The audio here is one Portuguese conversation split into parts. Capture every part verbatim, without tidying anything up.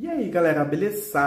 E aí galera, beleza?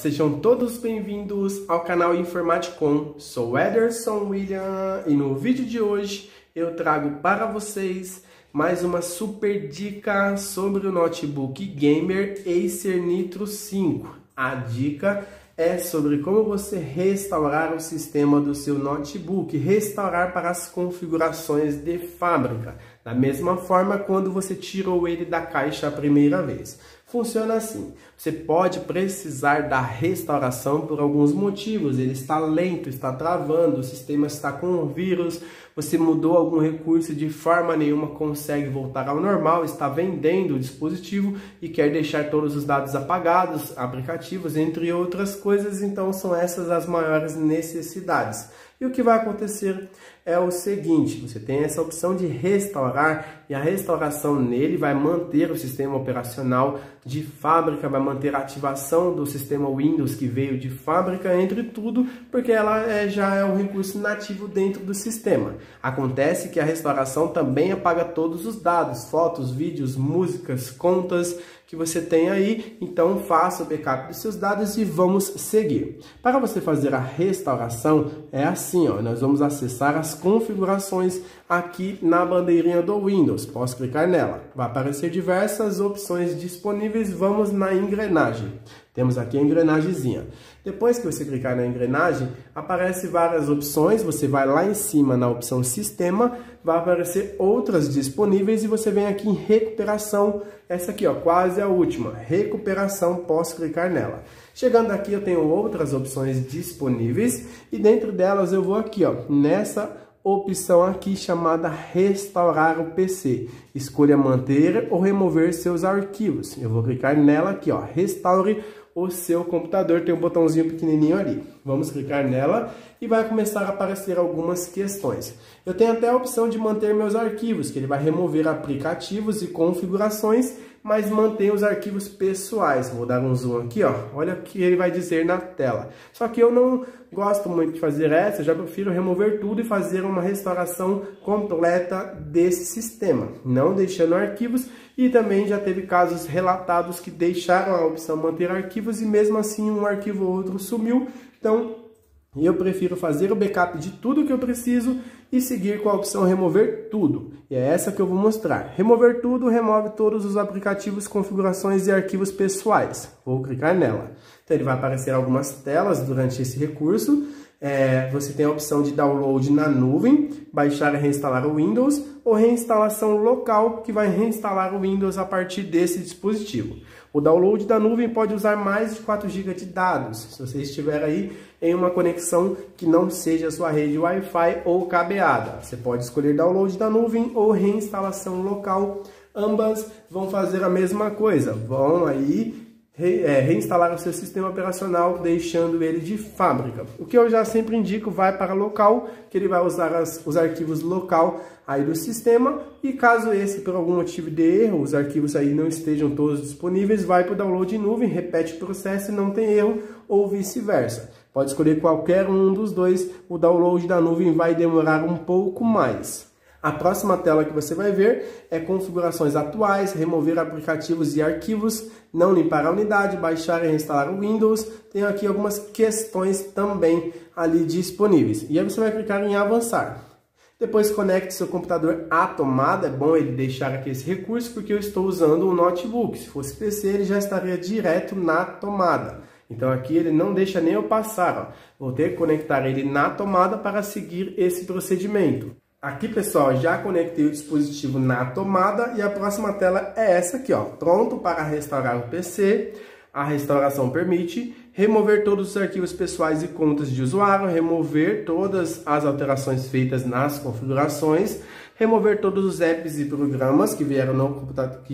Sejam todos bem-vindos ao canal Informaticom, sou Ederson William e no vídeo de hoje eu trago para vocês mais uma super dica sobre o notebook gamer Acer Nitro cinco. A dica é sobre como você restaurar o sistema do seu notebook, restaurar para as configurações de fábrica, da mesma forma quando você tirou ele da caixa a primeira vez. Funciona assim, você pode precisar da restauração por alguns motivos, ele está lento, está travando, o sistema está com vírus, você mudou algum recurso e de forma nenhuma consegue voltar ao normal, está vendendo o dispositivo e quer deixar todos os dados apagados, aplicativos, entre outras coisas, então são essas as maiores necessidades. E o que vai acontecer é o seguinte, você tem essa opção de restaurar e a restauração nele vai manter o sistema operacional de fábrica, vai manter a ativação do sistema Windows que veio de fábrica, entre tudo, porque ela é, já é um recurso nativo dentro do sistema. Acontece que a restauração também apaga todos os dados, fotos, vídeos, músicas, contas que você tem aí, então faça o backup dos seus dados e vamos seguir. Para você fazer a restauração, é assim, ó, nós vamos acessar as configurações aqui na bandeirinha do Windows, posso clicar nela, vai aparecer diversas opções disponíveis, vamos na engrenagem. Temos aqui a engrenagemzinha. Depois que você clicar na engrenagem, aparece várias opções, você vai lá em cima na opção Sistema, vai aparecer outras disponíveis e você vem aqui em Recuperação, essa aqui ó, quase a última, Recuperação, posso clicar nela. Chegando aqui eu tenho outras opções disponíveis e dentro delas eu vou aqui ó, nessa opção aqui chamada Restaurar o P C. Escolha manter ou remover seus arquivos. Eu vou clicar nela aqui ó, Restaure o seu computador, tem um botãozinho pequenininho ali. Vamos clicar nela e vai começar a aparecer algumas questões. Eu tenho até a opção de manter meus arquivos, que ele vai remover aplicativos e configurações, mas mantém os arquivos pessoais. Vou dar um zoom aqui, ó. Olha o que ele vai dizer na tela. Só que eu não gosto muito de fazer essa, eu já prefiro remover tudo e fazer uma restauração completa desse sistema, não deixando arquivos. E também já teve casos relatados que deixaram a opção manter arquivos e mesmo assim um arquivo ou outro sumiu. Então, eu prefiro fazer o backup de tudo que eu preciso e seguir com a opção remover tudo. E é essa que eu vou mostrar. Remover tudo, remove todos os aplicativos, configurações e arquivos pessoais. Vou clicar nela. Então, ele vai aparecer algumas telas durante esse recurso. É, você tem a opção de download na nuvem, baixar e reinstalar o Windows, ou reinstalação local, que vai reinstalar o Windows a partir desse dispositivo. O download da nuvem pode usar mais de quatro gigas de dados, se você estiver aí em uma conexão que não seja a sua rede Wi-Fi ou cabeada. Você pode escolher download da nuvem ou reinstalação local, ambas vão fazer a mesma coisa, vão aí reinstalar o seu sistema operacional, deixando ele de fábrica. O que eu já sempre indico, vai para local, que ele vai usar as, os arquivos local aí do sistema, e caso esse, por algum motivo de erro, os arquivos aí não estejam todos disponíveis, vai para o download em nuvem, repete o processo e não tem erro, ou vice-versa. Pode escolher qualquer um dos dois, o download da nuvem vai demorar um pouco mais. A próxima tela que você vai ver é configurações atuais, remover aplicativos e arquivos, não limpar a unidade, baixar e reinstalar o Windows. Tem aqui algumas questões também ali disponíveis. E aí você vai clicar em avançar. Depois conecte seu computador à tomada, é bom ele deixar aqui esse recurso porque eu estou usando um notebook. Se fosse P C ele já estaria direto na tomada. Então aqui ele não deixa nem eu passar, ó. Vou ter que conectar ele na tomada para seguir esse procedimento. Aqui pessoal, já conectei o dispositivo na tomada e a próxima tela é essa aqui, ó, pronto para restaurar o P C, a restauração permite remover todos os arquivos pessoais e contas de usuário, remover todas as alterações feitas nas configurações, remover todos os apps e programas que vieram no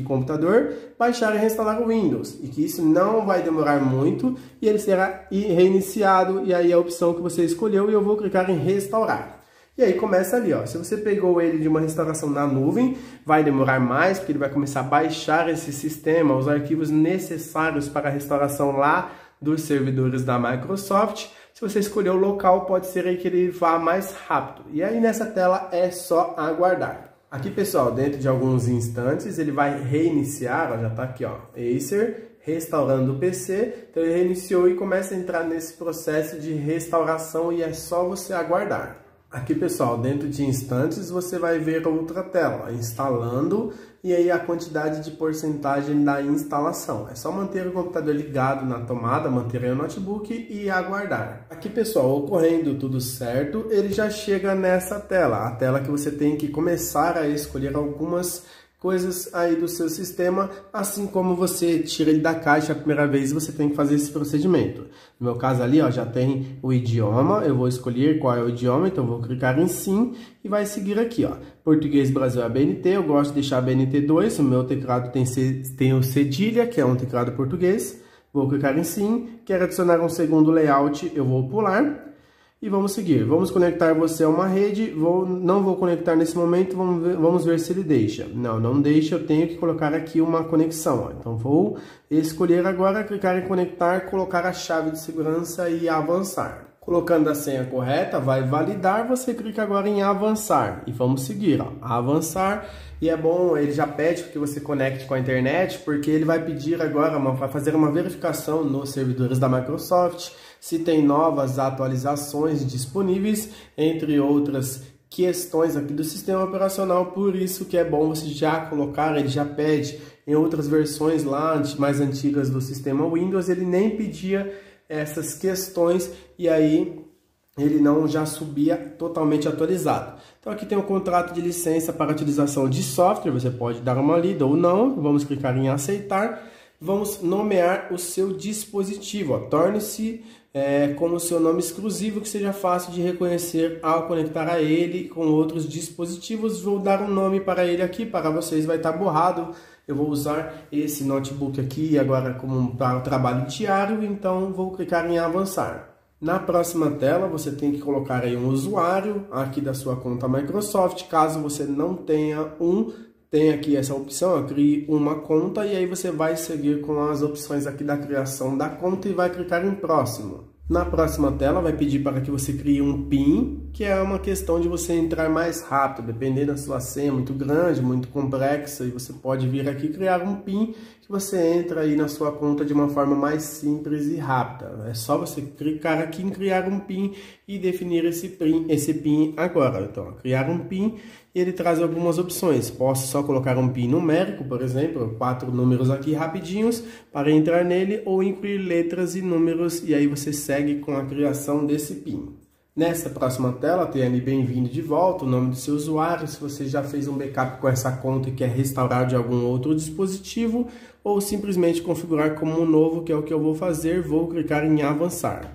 computador, baixar e reinstalar o Windows, e que isso não vai demorar muito e ele será reiniciado, e aí é a opção que você escolheu e eu vou clicar em restaurar. E aí começa ali, ó, se você pegou ele de uma restauração na nuvem, vai demorar mais, porque ele vai começar a baixar esse sistema, os arquivos necessários para a restauração lá dos servidores da Microsoft. Se você escolher o local, pode ser aí que ele vá mais rápido. E aí nessa tela é só aguardar. Aqui pessoal, dentro de alguns instantes, ele vai reiniciar, ó, já tá aqui ó, Acer, restaurando o P C, então ele reiniciou e começa a entrar nesse processo de restauração e é só você aguardar. Aqui, pessoal, dentro de instantes você vai ver outra tela instalando e aí a quantidade de porcentagem da instalação. É só manter o computador ligado na tomada, manter o notebook e aguardar. Aqui, pessoal, ocorrendo tudo certo, ele já chega nessa tela, a tela que você tem que começar a escolher algumas coisas aí do seu sistema, assim como você tira ele da caixa a primeira vez, você tem que fazer esse procedimento. No meu caso ali, ó, já tem o idioma, eu vou escolher qual é o idioma, então vou clicar em sim e vai seguir aqui, ó, português Brasil A B N T, eu gosto de deixar A B N T dois, o meu teclado tem, C, tem o cedilha, que é um teclado português, vou clicar em sim, quero adicionar um segundo layout, eu vou pular. E vamos seguir, vamos conectar você a uma rede, vou, não vou conectar nesse momento, vamos ver, vamos ver se ele deixa. Não, não deixa, eu tenho que colocar aqui uma conexão, ó. Então vou escolher agora, clicar em conectar, colocar a chave de segurança e avançar. Colocando a senha correta, vai validar, você clica agora em avançar e vamos seguir, ó, avançar. E é bom, ele já pede que você conecte com a internet, porque ele vai pedir agora, uma, vai fazer uma verificação nos servidores da Microsoft, se tem novas atualizações disponíveis, entre outras questões aqui do sistema operacional, por isso que é bom você já colocar, ele já pede em outras versões lá, mais antigas do sistema Windows, ele nem pedia essas questões e aí ele não já subia totalmente atualizado. Então aqui tem o contrato de licença para utilização de software, você pode dar uma lida ou não, vamos clicar em aceitar, vamos nomear o seu dispositivo, torne-se é, como seu nome exclusivo que seja fácil de reconhecer ao conectar a ele com outros dispositivos, vou dar um nome para ele aqui, para vocês vai estar borrado. Eu vou usar esse notebook aqui agora como para o trabalho diário, então vou clicar em avançar. Na próxima tela você tem que colocar aí um usuário aqui da sua conta Microsoft, caso você não tenha um, tem aqui essa opção, crie uma conta e aí você vai seguir com as opções aqui da criação da conta e vai clicar em próximo. Na próxima tela vai pedir para que você crie um PIN, que é uma questão de você entrar mais rápido, dependendo da sua senha, muito grande, muito complexa, e você pode vir aqui criar um PIN que você entra aí na sua conta de uma forma mais simples e rápida. É só você clicar aqui em criar um PIN e definir esse PIN, esse PIN agora. Então, criar um PIN, ele traz algumas opções. Posso só colocar um PIN numérico, por exemplo, quatro números aqui rapidinhos para entrar nele, ou incluir letras e números, e aí você segue com a criação desse PIN. Nessa próxima tela tem ali bem-vindo de volta, o nome do seu usuário, se você já fez um backup com essa conta e quer restaurar de algum outro dispositivo, ou simplesmente configurar como um novo, que é o que eu vou fazer, vou clicar em avançar.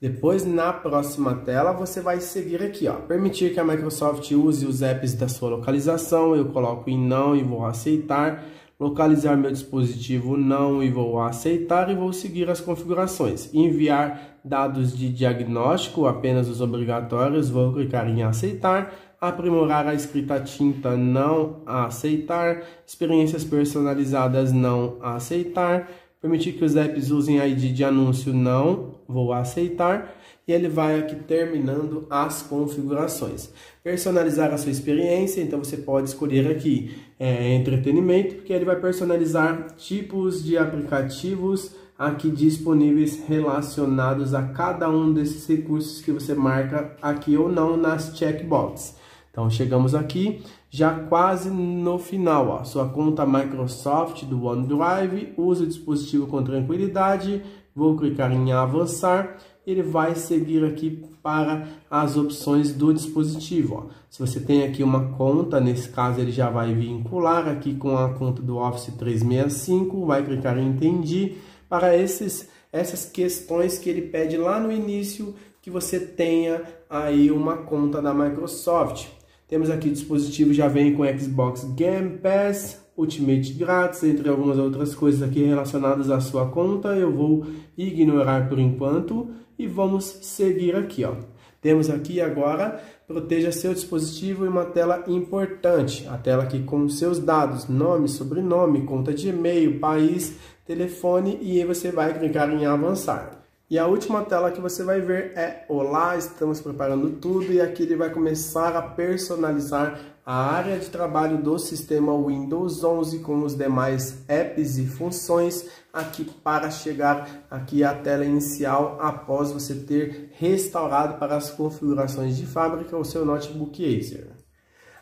Depois, na próxima tela, você vai seguir aqui, ó, permitir que a Microsoft use os apps da sua localização, eu coloco em não e vou aceitar. Localizar meu dispositivo não e vou aceitar e vou seguir as configurações. Enviar dados de diagnóstico, apenas os obrigatórios, vou clicar em aceitar. Aprimorar a escrita tinta não aceitar. Experiências personalizadas não aceitar. Permitir que os apps usem I D de anúncio não, vou aceitar. E ele vai aqui terminando as configurações. Personalizar a sua experiência, então você pode escolher aqui é, entretenimento, porque ele vai personalizar tipos de aplicativos aqui disponíveis relacionados a cada um desses recursos que você marca aqui ou não nas checkboxes. Então chegamos aqui, já quase no final, ó, sua conta Microsoft do OneDrive, usa o dispositivo com tranquilidade, vou clicar em avançar. Ele vai seguir aqui para as opções do dispositivo. Ó. Se você tem aqui uma conta, nesse caso ele já vai vincular aqui com a conta do Office trezentos e sessenta e cinco, vai clicar em entendi, para esses, essas questões que ele pede lá no início, que você tenha aí uma conta da Microsoft. Temos aqui o dispositivo, já vem com Xbox Game Pass, Ultimate grátis, entre algumas outras coisas aqui relacionadas à sua conta, eu vou ignorar por enquanto e vamos seguir aqui, ó. Temos aqui agora, proteja seu dispositivo e uma tela importante, a tela aqui com seus dados, nome, sobrenome, conta de e-mail, país, telefone e aí você vai clicar em avançar. E a última tela que você vai ver é Olá, estamos preparando tudo, e aqui ele vai começar a personalizar a área de trabalho do sistema Windows onze com os demais apps e funções aqui para chegar aqui à tela inicial após você ter restaurado para as configurações de fábrica o seu notebook Acer.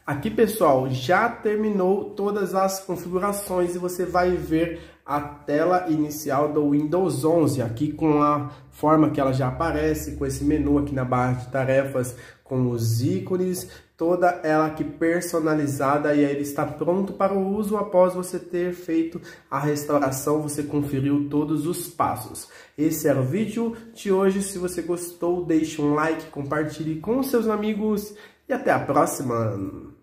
Aqui, pessoal, já terminou todas as configurações e você vai ver a tela inicial do Windows onze aqui com a forma que ela já aparece, com esse menu aqui na barra de tarefas, com os ícones, toda ela aqui personalizada, e aí ele está pronto para o uso após você ter feito a restauração, você conferiu todos os passos. Esse era o vídeo de hoje. Se você gostou, deixe um like, compartilhe com seus amigos. E até a próxima!